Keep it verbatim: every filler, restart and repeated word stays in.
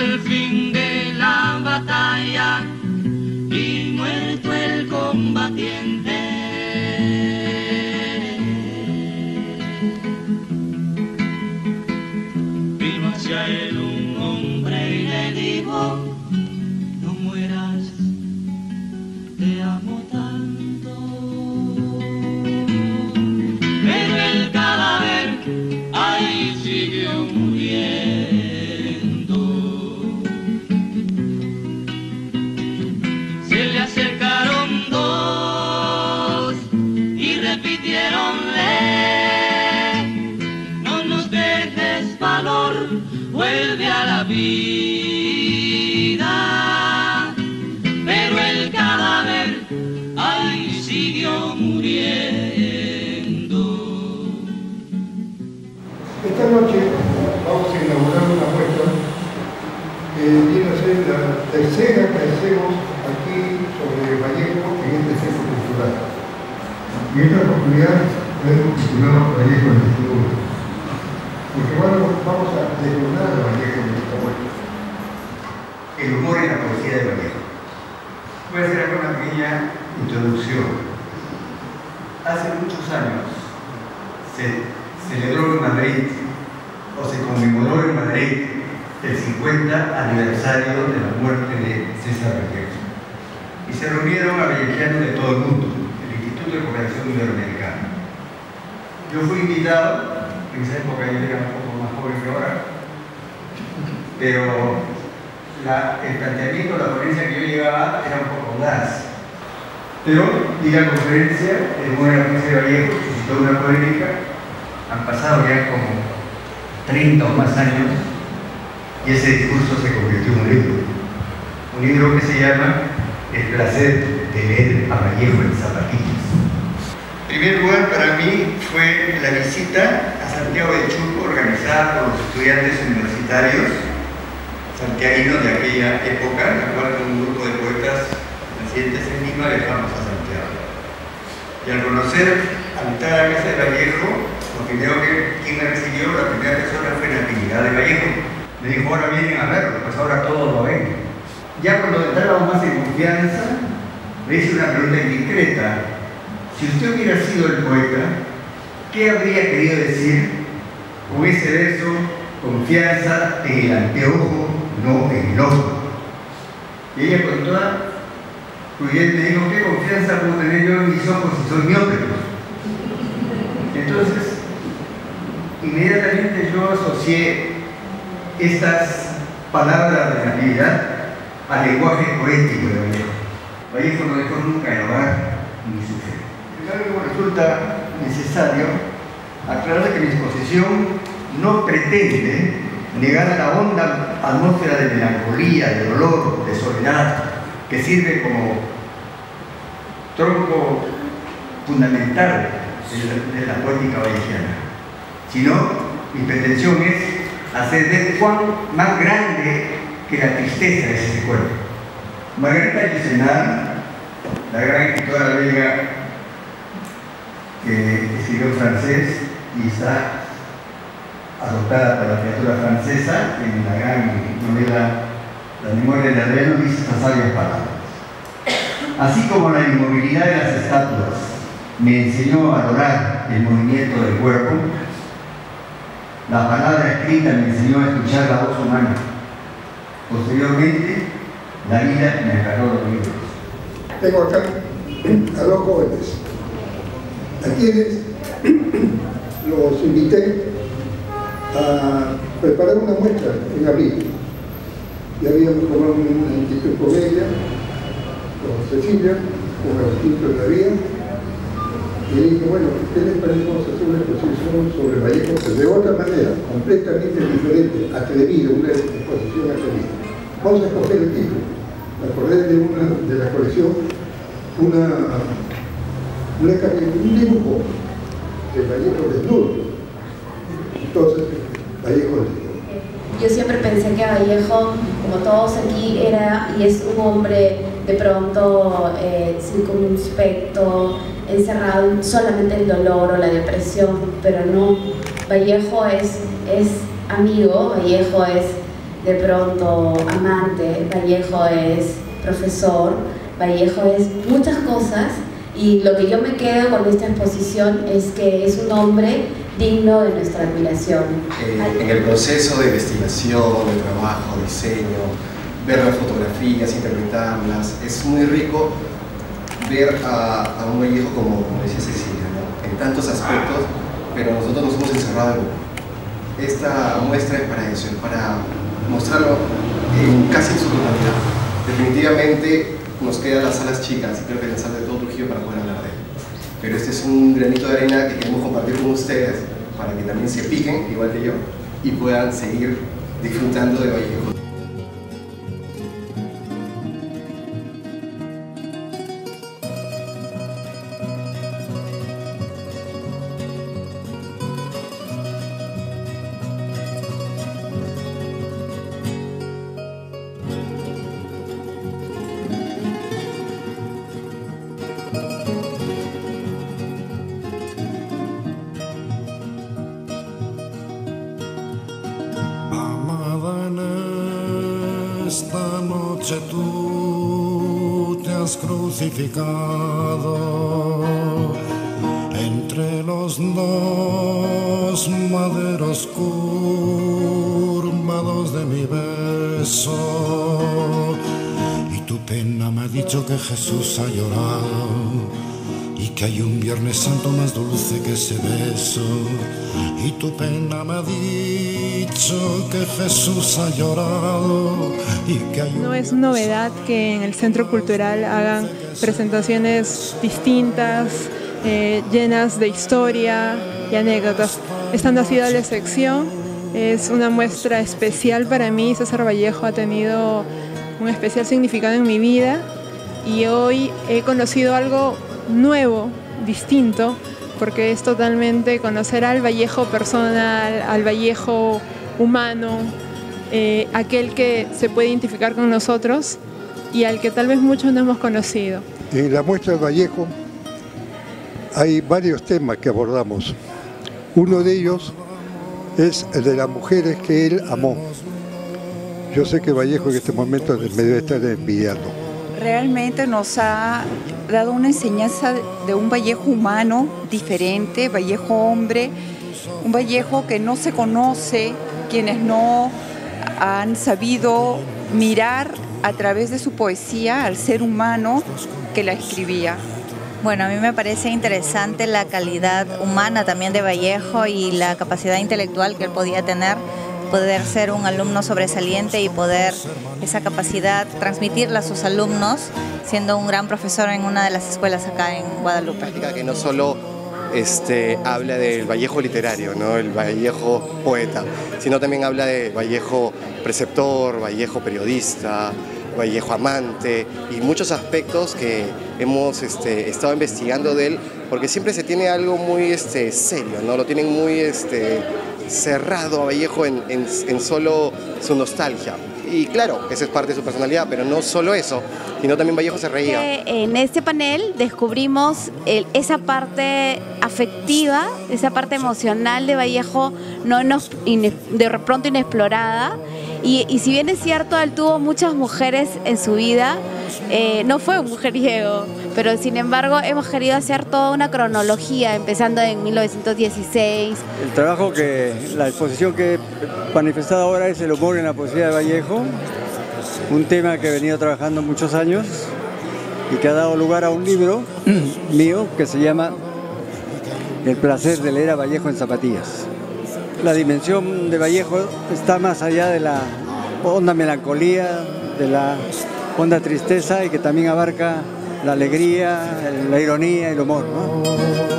al fin de la batalla y muerto el combatiente. Vino hacia él un hombre y le dijo: no mueras, te amo tanto. Pero el cadáver ahí siguió muriendo. Se le acercaron dos y repitieronle: no nos dejes, valor, vuelve a la vida. Pero el cadáver ahí siguió muriendo. Esta noche vamos a inaugurar una muestra que viene a ser la tercera que hacemos aquí sobre Vallejo en este centro cultural. Y en esta oportunidad hemos mencionado Vallejo en el futuro. Porque bueno, vamos a desnudar a Vallejo en esta muestra. El humor y la poesía de Vallejo. Voy a hacer acá una pequeña introducción. Hace muchos años se celebró en Madrid, o se conmemoró en Madrid, el cincuenta aniversario de la muerte de César Vallejo. Y se reunieron a vallejianos de todo el mundo, el Instituto de Cooperación Iberoamericana. Yo fui invitado, en esa época yo era un poco más joven que ahora, pero la, el planteamiento, la ponencia que yo llevaba era un poco audaz. Pero, di la conferencia, el buena ponencia de Vallejo, suscitó una polémica. Han pasado ya como treinta o más años y ese discurso se convirtió en un libro. Un libro que se llama El placer de leer a Vallejo en zapatillas. En primer lugar, para mí fue la visita a Santiago de Chuco organizada por los estudiantes universitarios santiaguinos de aquella época, en la cual con un grupo de poetas nacientes en Lima viajamos a Santiago. Y al conocer, al entrar a casa de Vallejo, lo primero que quien me recibió, la primera persona fue la actividad de Vallejo. Me dijo: ahora vienen a verlo, pues ahora todos lo ven. Ya cuando entrábamos más en confianza, le hice una pregunta indiscreta: si usted hubiera sido el poeta, ¿qué habría querido decir con ese verso, confianza en el anteojo, no en el ojo? Y ella con toda prudente dijo: ¿qué confianza puedo tener yo en mis ojos si soy miópico? Entonces, inmediatamente yo asocié estas palabras de Navidad al lenguaje poético de Vallejo. Vallejo no dejó nunca enojar ni sufrir. Luego resulta necesario aclarar que mi exposición no pretende negar la honda atmósfera de melancolía, de dolor, de soledad, que sirve como tronco fundamental de la poética vallejiana, sino mi pretensión es hacer ver cuán más grande que la tristeza de ese cuerpo. Margarita Yourcenar, la gran escritora belga que escribió en francés y está adoptada por la literatura francesa en la gran novela La memoria de la reina, dice estas sabias palabras: así como la inmovilidad de las estatuas me enseñó a valorar el movimiento del cuerpo, la palabra escrita me enseñó a escuchar la voz humana. Posteriormente, la vida me agarró los libros. Tengo acá a dos jóvenes, a quienes los invité a preparar una muestra en abril. Ya habíamos tomado una institución con ella, con Cecilia, con el Instituto de la Vida. Y dije: bueno, ¿qué les parece? Vamos a hacer una exposición sobre Vallejo de otra manera, completamente diferente, atrevida, una exposición atrevida. Vamos a escoger el título. Me acordé de una de la colección, una, una, un dibujo de Vallejo desnudo. Entonces, Vallejo desnudo. Yo siempre pensé que Vallejo, como todos aquí, era y es un hombre de pronto eh, circunspecto, encerrado solamente el dolor o la depresión, pero no. Vallejo es, es amigo, Vallejo es de pronto amante, Vallejo es profesor, Vallejo es muchas cosas, y lo que yo me quedo con esta exposición es que es un hombre digno de nuestra admiración. Eh, en el proceso de investigación, de trabajo, diseño, ver las fotografías, interpretarlas, es muy rico ver a, a un Vallejo como, como decía Cecilia, ¿no?, en tantos aspectos, pero nosotros nos hemos encerrado en uno. Esta muestra es para eso, es para mostrarlo en casi en su totalidad. Definitivamente nos quedan las salas chicas, y creo que las salas de todo Trujillo para poder hablar de él. Pero este es un granito de arena que queremos compartir con ustedes para que también se piquen, igual que yo, y puedan seguir disfrutando de Vallejo. Esta noche tú te has crucificado entre los dos maderos curvados de mi beso, y tu pena me ha dicho que Jesús ha llorado y que hay un Viernes Santo más dulce que ese beso, y tu pena me ha dicho que Jesús ha llorado y que hay... No es novedad que en el Centro Cultural hagan presentaciones distintas, eh, llenas de historia y anécdotas. Estando así la sección, es una muestra especial para mí. César Vallejo ha tenido un especial significado en mi vida y hoy he conocido algo nuevo, distinto, porque es totalmente conocer al Vallejo personal, al Vallejo humano, eh, aquel que se puede identificar con nosotros y al que tal vez muchos no hemos conocido. En la muestra de Vallejo hay varios temas que abordamos. Uno de ellos es el de las mujeres que él amó. Yo sé que Vallejo en este momento me debe estar envidiando. Realmente nos ha dado una enseñanza de un Vallejo humano diferente, Vallejo hombre, un Vallejo que no se conoce, quienes no han sabido mirar a través de su poesía al ser humano que la escribía. Bueno, a mí me parece interesante la calidad humana también de Vallejo y la capacidad intelectual que él podía tener, poder ser un alumno sobresaliente y poder esa capacidad transmitirla a sus alumnos, siendo un gran profesor en una de las escuelas acá en Guadalupe. Que no solo este, habla del Vallejo literario, ¿no?, el Vallejo poeta, sino también habla de Vallejo preceptor, Vallejo periodista, Vallejo amante y muchos aspectos que hemos este, estado investigando de él, porque siempre se tiene algo muy este, serio, ¿no?, lo tienen muy este, cerrado a Vallejo en, en, en solo su nostalgia. Y claro, esa es parte de su personalidad, pero no solo eso, sino también Vallejo se reía. En este panel descubrimos el, esa parte afectiva, esa parte emocional de Vallejo, no nos, in, de pronto inexplorada. Y, y si bien es cierto, él tuvo muchas mujeres en su vida, eh, no fue un mujeriego, pero sin embargo hemos querido hacer toda una cronología, empezando en mil novecientos dieciséis. El trabajo que, la exposición que he manifestado ahora es el humor en la poesía de Vallejo, un tema que he venido trabajando muchos años y que ha dado lugar a un libro mío que se llama El placer de leer a Vallejo en zapatillas. La dimensión de Vallejo está más allá de la honda melancolía, de la honda tristeza, y que también abarca la alegría, la ironía, el humor, ¿no?